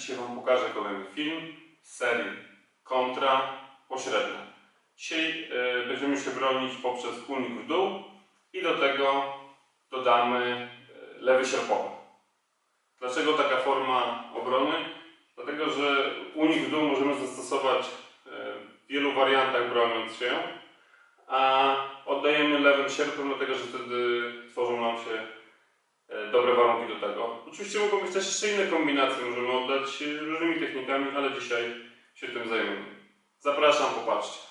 Dzisiaj Wam pokażę kolejny film z serii kontra pośrednia. Dzisiaj będziemy się bronić poprzez kulnik w dół i do tego dodamy lewy sierpowy. Dlaczego taka forma obrony? Dlatego, że kulnik w dół możemy zastosować w wielu wariantach broniąc się, a oddajemy lewym sierpem, dlatego że wtedy tworzą nam się dobre warunki do tego. Oczywiście mogą być też jeszcze inne kombinacje, możemy oddać różnymi technikami, ale dzisiaj się tym zajmiemy. Zapraszam, popatrzcie.